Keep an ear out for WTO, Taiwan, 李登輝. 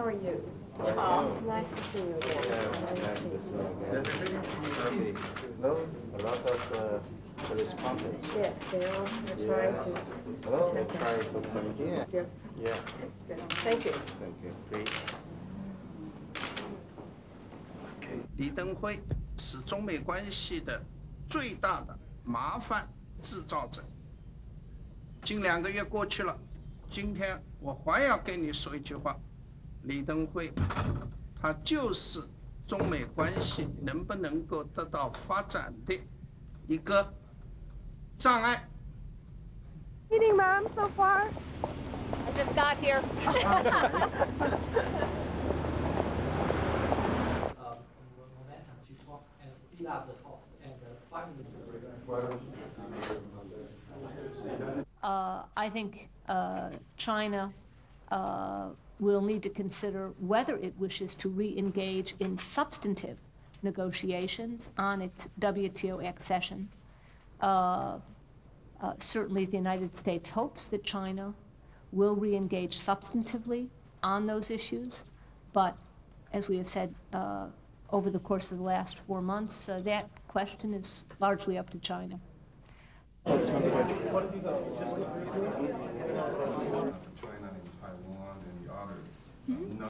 How are you? It's nice to see you again. A lot of correspondence. Yes, they all are trying to. Hello, they're trying to come here. Yeah. Yeah. Thank you. Thank you. Great. Okay. 李登輝是中美关系的最大的麻烦制造者。近2个月过去了，今天我还要跟你说一句话。 李登輝，他就是中美关系能不能够得到发展的一个障碍。Meeting mom so far? I just got here. I think China. Will need to consider whether it wishes to re-engage in substantive negotiations on its WTO accession. Certainly the United States hopes that China will re-engage substantively on those issues, but as we have said over the course of the last 4 months, that question is largely up to China. China and Taiwan and the others. Mm-hmm.